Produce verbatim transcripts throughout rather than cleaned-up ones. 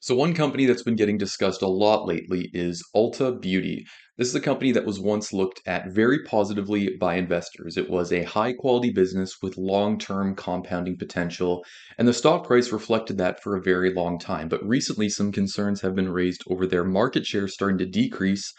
So one company that's been getting discussed a lot lately is Ulta Beauty. This is a company that was once looked at very positively by investors. It was a high-quality business with long-term compounding potential, and the stock price reflected that for a very long time. But recently, some concerns have been raised over their market share starting to decrease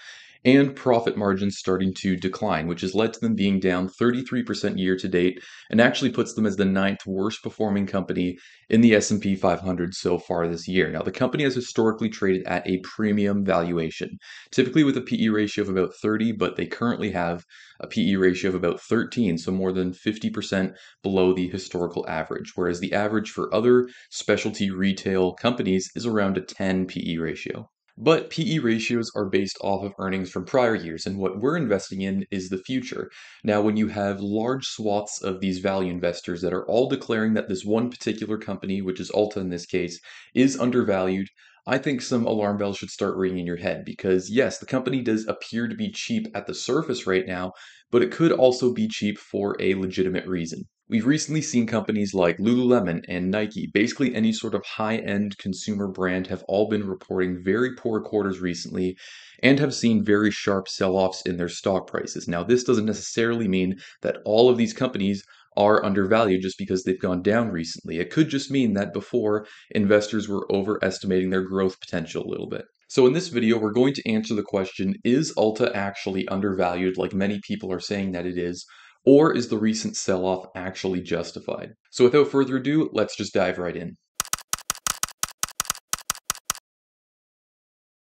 and profit margins starting to decline, which has led to them being down thirty-three percent year to date and actually puts them as the ninth worst performing company in the S and P five hundred so far this year. Now, the company has historically traded at a premium valuation, typically with a P E ratio of about thirty, but they currently have a P E ratio of about thirteen, so more than fifty percent below the historical average, whereas the average for other specialty retail companies is around a ten P E ratio. But P E ratios are based off of earnings from prior years, and what we're investing in is the future. Now, when you have large swaths of these value investors that are all declaring that this one particular company, which is Ulta in this case, is undervalued, I think some alarm bells should start ringing in your head because, yes, the company does appear to be cheap at the surface right now, but it could also be cheap for a legitimate reason. We've recently seen companies like Lululemon and Nike, basically any sort of high-end consumer brand, have all been reporting very poor quarters recently and have seen very sharp sell-offs in their stock prices. Now, this doesn't necessarily mean that all of these companies are undervalued just because they've gone down recently. It could just mean that before, investors were overestimating their growth potential a little bit. So in this video, we're going to answer the question, is Ulta actually undervalued like many people are saying that it is? Or is the recent sell-off actually justified? So without further ado, let's just dive right in.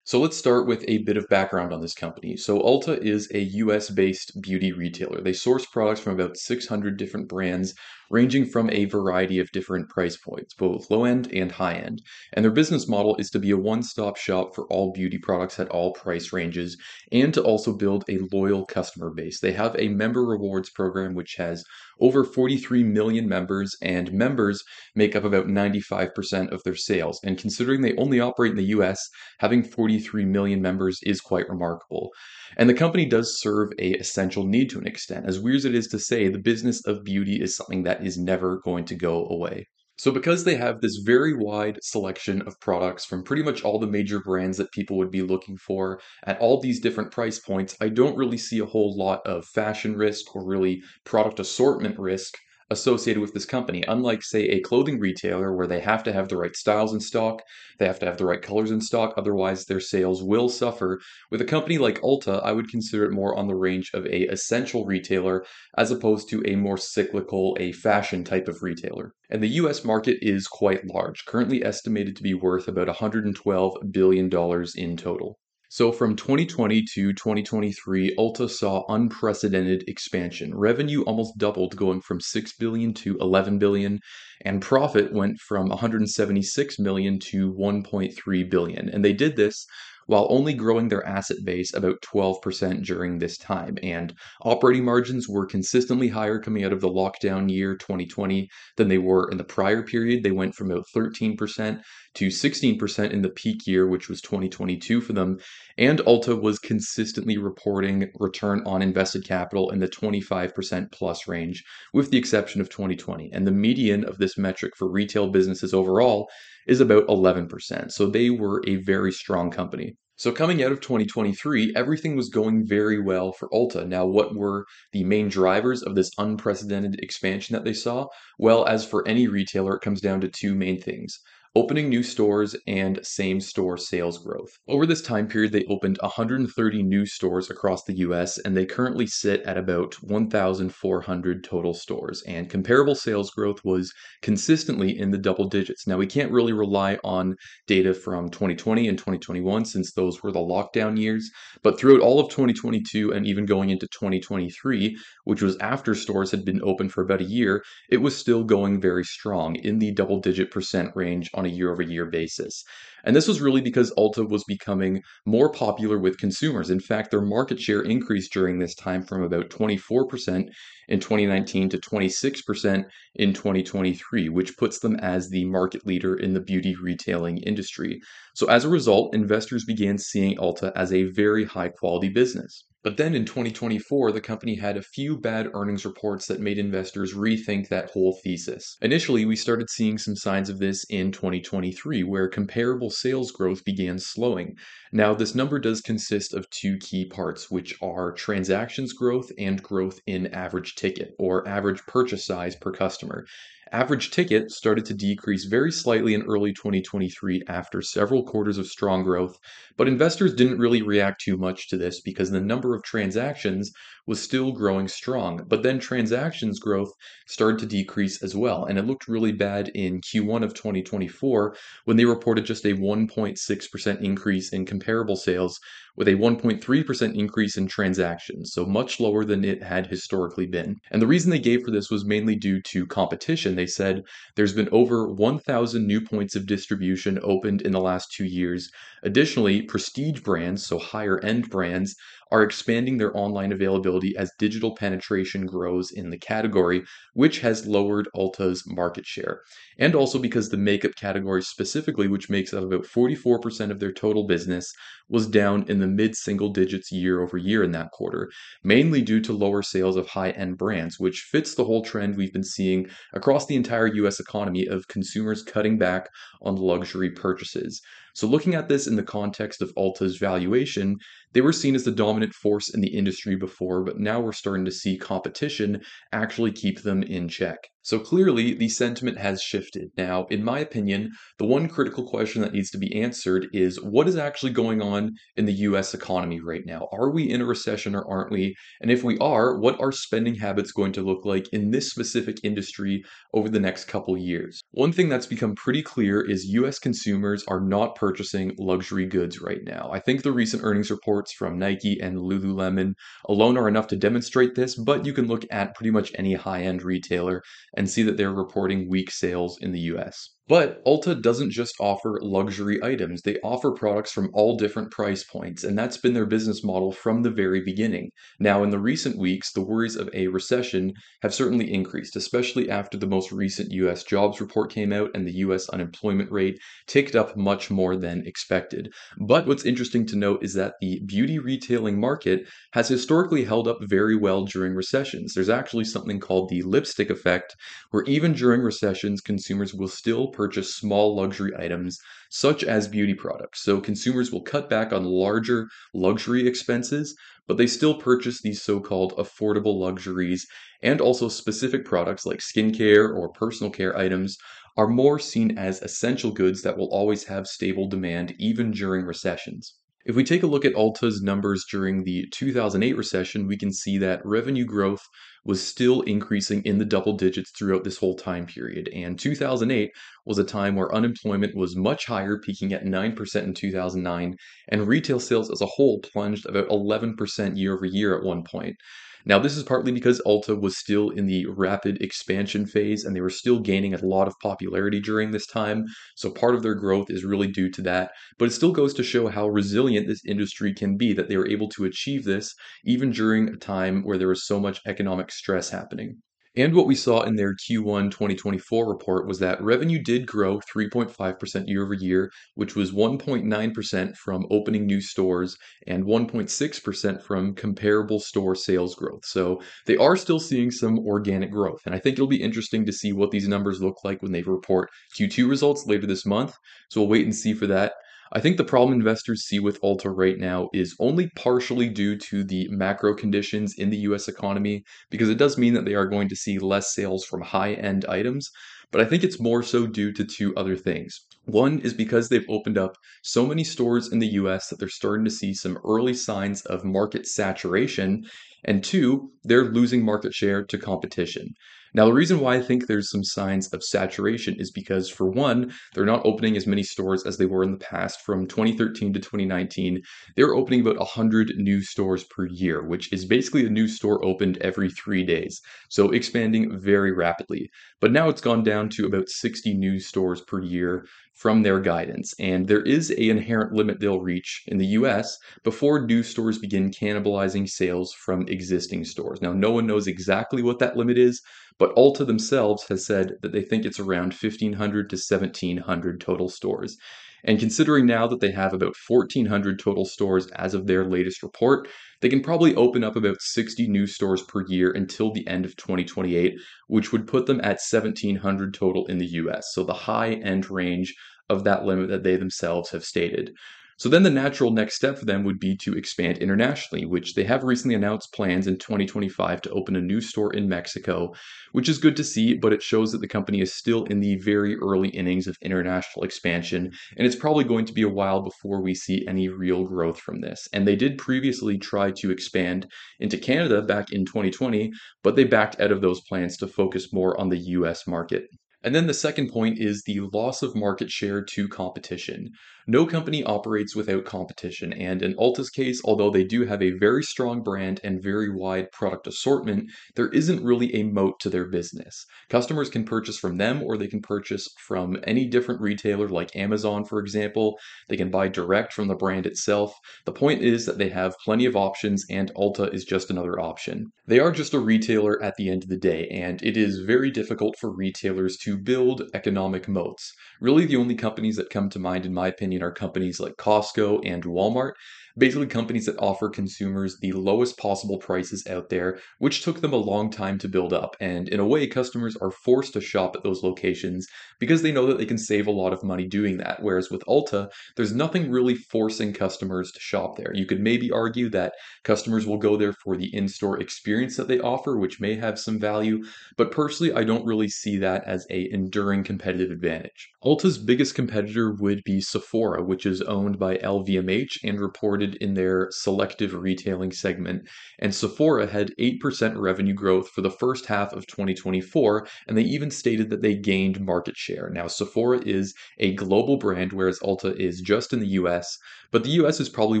So let's start with a bit of background on this company. So Ulta is a U S-based beauty retailer. They source products from about six hundred different brands, ranging from a variety of different price points, both low-end and high-end. And their business model is to be a one-stop shop for all beauty products at all price ranges, and to also build a loyal customer base. They have a member rewards program, which has over forty-three million members, and members make up about ninety-five percent of their sales. And considering they only operate in the U S, having forty-three million members is quite remarkable. And the company does serve a essential need to an extent. As weird as it is to say, the business of beauty is something that is never going to go away. So because they have this very wide selection of products from pretty much all the major brands that people would be looking for at all these different price points, I don't really see a whole lot of fashion risk or really product assortment risk associated with this company. Unlike, say, a clothing retailer where they have to have the right styles in stock, they have to have the right colors in stock, otherwise their sales will suffer. With a company like Ulta, I would consider it more on the range of a essential retailer as opposed to a more cyclical, a fashion type of retailer. And the U S market is quite large, currently estimated to be worth about one hundred twelve billion dollars in total. So from twenty twenty to twenty twenty-three, Ulta saw unprecedented expansion. Revenue almost doubled, going from six billion dollars to eleven billion dollars, and profit went from one hundred seventy-six million dollars to one point three billion dollars. And they did this while only growing their asset base about twelve percent during this time. And operating margins were consistently higher coming out of the lockdown year twenty twenty than they were in the prior period. They went from about thirteen percent to sixteen percent in the peak year, which was twenty twenty-two for them. And Ulta was consistently reporting return on invested capital in the twenty-five percent plus range, with the exception of twenty twenty. And the median of this metric for retail businesses overall is about eleven percent. So they were a very strong company. So coming out of twenty twenty-three, everything was going very well for Ulta. Now, what were the main drivers of this unprecedented expansion that they saw? Well, as for any retailer, it comes down to two main things: opening new stores and same-store sales growth. Over this time period, they opened one hundred thirty new stores across the U S, and they currently sit at about one thousand four hundred total stores. And comparable sales growth was consistently in the double digits. Now, we can't really rely on data from twenty twenty and twenty twenty-one since those were the lockdown years, but throughout all of twenty twenty-two and even going into twenty twenty-three, which was after stores had been open for about a year, it was still going very strong in the double-digit percent range on a year-over-year basis. And this was really because Ulta was becoming more popular with consumers. In fact, their market share increased during this time from about twenty-four percent in twenty nineteen to twenty-six percent in twenty twenty-three, which puts them as the market leader in the beauty retailing industry. So as a result, investors began seeing Ulta as a very high-quality business. But then in twenty twenty-four, the company had a few bad earnings reports that made investors rethink that whole thesis. Initially, we started seeing some signs of this in twenty twenty-three, where comparable sales growth began slowing. Now, this number does consist of two key parts, which are transactions growth and growth in average ticket, or average purchase size per customer. Average ticket started to decrease very slightly in early twenty twenty-three after several quarters of strong growth, but investors didn't really react too much to this because the number of transactions was still growing strong. But then transactions growth started to decrease as well, and it looked really bad in Q one of twenty twenty-four when they reported just a one point six percent increase in comparable sales with a one point three percent increase in transactions, so much lower than it had historically been. And the reason they gave for this was mainly due to competition. They said there's been over one thousand new points of distribution opened in the last two years. Additionally, prestige brands, so higher end brands, are expanding their online availability as digital penetration grows in the category, which has lowered Ulta's market share. And also because the makeup category specifically, which makes up about forty-four percent of their total business, was down in the mid-single digits year over year in that quarter, mainly due to lower sales of high-end brands, which fits the whole trend we've been seeing across the entire U S economy of consumers cutting back on luxury purchases. So looking at this in the context of Ulta's valuation, they were seen as the dominant force in the industry before, but now we're starting to see competition actually keep them in check. So clearly, the sentiment has shifted. Now, in my opinion, the one critical question that needs to be answered is what is actually going on in the U S economy right now? Are we in a recession or aren't we? And if we are, what are spending habits going to look like in this specific industry over the next couple years? One thing that's become pretty clear is U S consumers are not purchasing luxury goods right now. I think the recent earnings reports from Nike and Lululemon alone are enough to demonstrate this, but you can look at pretty much any high-end retailer and see that they're reporting weak sales in the U S. But Ulta doesn't just offer luxury items. They offer products from all different price points, and that's been their business model from the very beginning. Now, in the recent weeks, the worries of a recession have certainly increased, especially after the most recent U S jobs report came out and the U S unemployment rate ticked up much more than expected. But what's interesting to note is that the beauty retailing market has historically held up very well during recessions. There's actually something called the lipstick effect, where even during recessions, consumers will still purchase small luxury items such as beauty products. So consumers will cut back on larger luxury expenses, but they still purchase these so-called affordable luxuries, and also specific products like skincare or personal care items are more seen as essential goods that will always have stable demand even during recessions. If we take a look at Ulta's numbers during the two thousand eight recession, we can see that revenue growth was still increasing in the double digits throughout this whole time period. And two thousand eight was a time where unemployment was much higher, peaking at nine percent in two thousand nine, and retail sales as a whole plunged about eleven percent year over year at one point. Now, this is partly because Ulta was still in the rapid expansion phase and they were still gaining a lot of popularity during this time, so part of their growth is really due to that, but it still goes to show how resilient this industry can be, that they were able to achieve this even during a time where there was so much economic stress happening. And what we saw in their Q one twenty twenty-four report was that revenue did grow three point five percent year over year, which was one point nine percent from opening new stores and one point six percent from comparable store sales growth. So they are still seeing some organic growth. And I think it'll be interesting to see what these numbers look like when they report Q two results later this month. So we'll wait and see for that. I think the problem investors see with Ulta right now is only partially due to the macro conditions in the U S economy, because it does mean that they are going to see less sales from high-end items, but I think it's more so due to two other things. One is because they've opened up so many stores in the U S that they're starting to see some early signs of market saturation, and two, they're losing market share to competition. Now, the reason why I think there's some signs of saturation is because, for one, they're not opening as many stores as they were in the past. From twenty thirteen to twenty nineteen, they were opening about one hundred new stores per year, which is basically a new store opened every three days, so expanding very rapidly. But now it's gone down to about sixty new stores per year from their guidance, and there is an inherent limit they'll reach in the U S before new stores begin cannibalizing sales from existing stores. Now, no one knows exactly what that limit is, but Ulta themselves has said that they think it's around fifteen hundred to seventeen hundred total stores. And considering now that they have about fourteen hundred total stores as of their latest report, They can probably open up about sixty new stores per year until the end of twenty twenty-eight, which would put them at seventeen hundred total in the U S, so the high end range of that limit that they themselves have stated. So then the natural next step for them would be to expand internationally, which they have recently announced plans in twenty twenty-five to open a new store in Mexico, which is good to see, but it shows that the company is still in the very early innings of international expansion, and it's probably going to be a while before we see any real growth from this. And they did previously try to expand into Canada back in twenty twenty, but they backed out of those plans to focus more on the U S market. And then the second point is the loss of market share to competition. No company operates without competition, and in Ulta's case, although they do have a very strong brand and very wide product assortment, there isn't really a moat to their business. Customers can purchase from them, or they can purchase from any different retailer like Amazon, for example. They can buy direct from the brand itself. The point is that they have plenty of options, and Ulta is just another option. They are just a retailer at the end of the day, and it is very difficult for retailers to to build economic moats. Really, the only companies that come to mind, in my opinion, are companies like Costco and Walmart, basically companies that offer consumers the lowest possible prices out there, which took them a long time to build up. And in a way, customers are forced to shop at those locations because they know that they can save a lot of money doing that. Whereas with Ulta, there's nothing really forcing customers to shop there. You could maybe argue that customers will go there for the in-store experience that they offer, which may have some value, but personally, I don't really see that as a enduring competitive advantage. Ulta's biggest competitor would be Sephora, which is owned by L V M H and reported in their selective retailing segment. And Sephora had eight percent revenue growth for the first half of twenty twenty-four, and they even stated that they gained market share. Now, Sephora is a global brand, whereas Ulta is just in the U S, but the U S is probably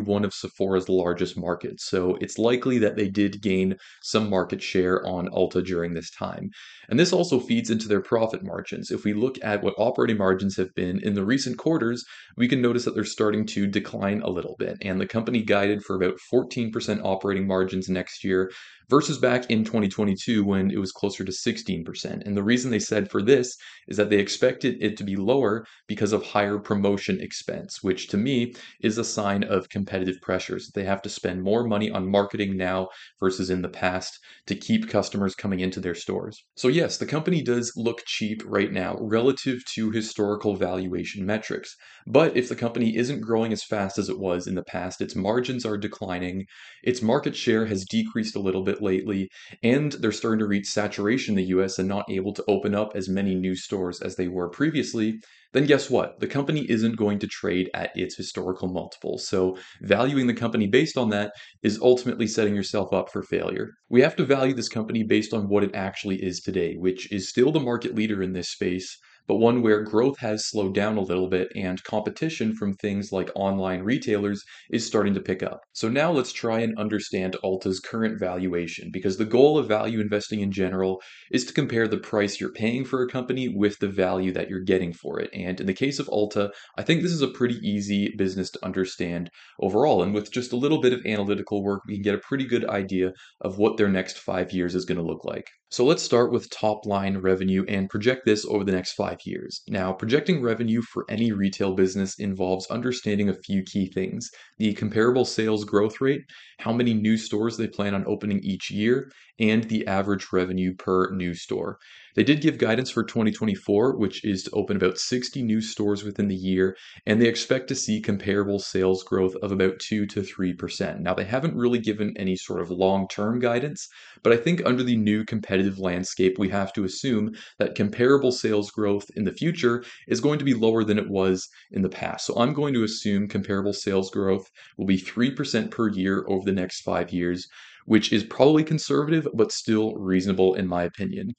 one of Sephora's largest markets, so it's likely that they did gain some market share on Ulta during this time. And this also feeds into their profit margins. If we look at what operating margins have been in the recent quarters, we can notice that they're starting to decline a little bit, and the company guided for about fourteen percent operating margins next year versus back in twenty twenty-two when it was closer to sixteen percent. And the reason they said for this is that they expected it to be lower because of higher promotion expense, which to me is a sign of competitive pressures. They have to spend more money on marketing now versus in the past to keep customers coming into their stores. So yes, the company does look cheap right now relative to historical valuation metrics. But if the company isn't growing as fast as it was in the past, its margins are declining, its market share has decreased a little bit lately, and they're starting to reach saturation in the U S and not able to open up as many new stores as they were previously, then guess what? The company isn't going to trade at its historical multiple. So valuing the company based on that is ultimately setting yourself up for failure. We have to value this company based on what it actually is today, which is still the market leader in this space, but one where growth has slowed down a little bit and competition from things like online retailers is starting to pick up. So now let's try and understand Ulta's current valuation, because the goal of value investing in general is to compare the price you're paying for a company with the value that you're getting for it. And in the case of Ulta, I think this is a pretty easy business to understand overall. And with just a little bit of analytical work, we can get a pretty good idea of what their next five years is going to look like. So let's start with top line revenue and project this over the next five years. Now, projecting revenue for any retail business involves understanding a few key things: the comparable sales growth rate, how many new stores they plan on opening each year, and the average revenue per new store. They did give guidance for twenty twenty-four, which is to open about sixty new stores within the year, and they expect to see comparable sales growth of about two to three percent. Now, they haven't really given any sort of long-term guidance, but I think under the new competitive landscape, we have to assume that comparable sales growth in the future is going to be lower than it was in the past. So I'm going to assume comparable sales growth will be three percent per year over the next five years, which is probably conservative, but still reasonable in my opinion.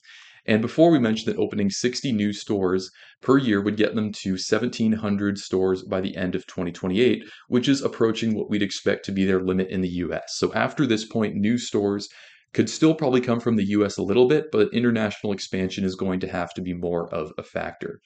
And before we mentioned that opening sixty new stores per year would get them to seventeen hundred stores by the end of twenty twenty-eight, which is approaching what we'd expect to be their limit in the U S. So after this point, new stores could still probably come from the U S a little bit, but international expansion is going to have to be more of a factor.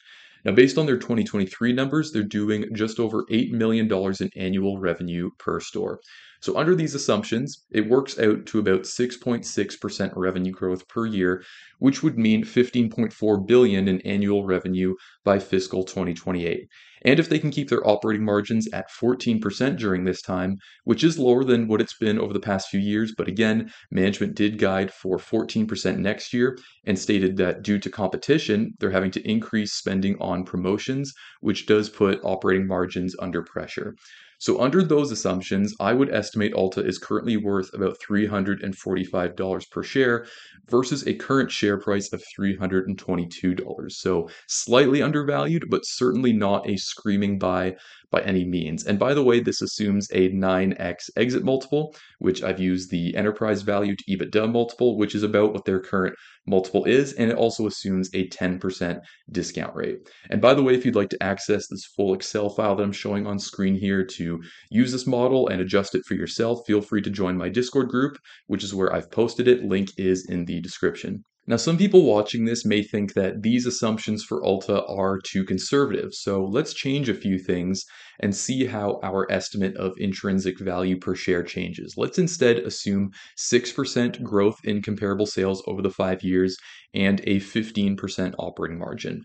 Now, based on their twenty twenty-three numbers, they're doing just over eight million dollars in annual revenue per store. So under these assumptions, it works out to about six point six percent revenue growth per year, which would mean fifteen point four billion dollars in annual revenue by fiscal twenty twenty-eight. And if they can keep their operating margins at fourteen percent during this time, which is lower than what it's been over the past few years, but again, management did guide for fourteen percent next year and stated that due to competition, they're having to increase spending on promotions, which does put operating margins under pressure. So under those assumptions, I would estimate Ulta is currently worth about three hundred forty-five dollars per share versus a current share price of three hundred twenty-two dollars. So slightly undervalued, but certainly not a screaming buy by any means. And by the way, this assumes a nine x exit multiple, which I've used the enterprise value to EBITDA multiple, which is about what their current multiple is. And it also assumes a ten percent discount rate. And by the way, if you'd like to access this full Excel file that I'm showing on screen here to To use this model and adjust it for yourself, feel free to join my Discord group, which is where I've posted it. Link is in the description. Now, some people watching this may think that these assumptions for Ulta are too conservative, so let's change a few things and see how our estimate of intrinsic value per share changes. Let's instead assume six percent growth in comparable sales over the five years and a fifteen percent operating margin.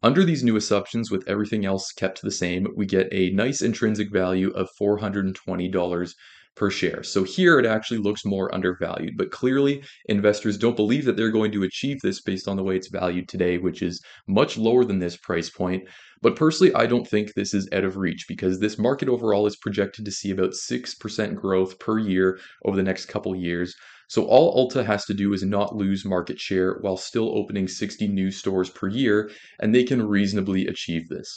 Under these new assumptions, with everything else kept the same, we get a nice intrinsic value of four hundred twenty dollars per share. So here it actually looks more undervalued, but clearly investors don't believe that they're going to achieve this based on the way it's valued today, which is much lower than this price point. But personally, I don't think this is out of reach because this market overall is projected to see about six percent growth per year over the next couple years. So all Ulta has to do is not lose market share while still opening sixty new stores per year, and they can reasonably achieve this.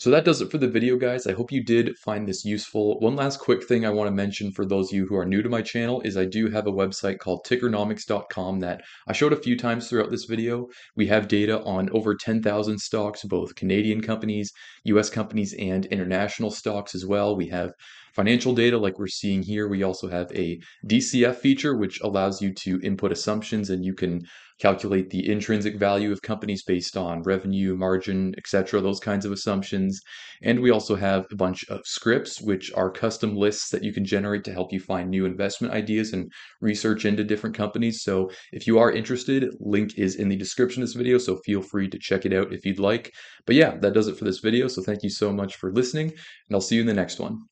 So that does it for the video, guys. I hope you did find this useful. One last quick thing I want to mention for those of you who are new to my channel is I do have a website called tickernomics dot com that I showed a few times throughout this video. We have data on over ten thousand stocks, both Canadian companies, U S companies, and international stocks as well. We have financial data like we're seeing here. We also have a D C F feature, which allows you to input assumptions and you can calculate the intrinsic value of companies based on revenue, margin, et cetera, those kinds of assumptions. And we also have a bunch of scripts, which are custom lists that you can generate to help you find new investment ideas and research into different companies. So if you are interested, link is in the description of this video, so feel free to check it out if you'd like. But yeah, that does it for this video. So thank you so much for listening, and I'll see you in the next one.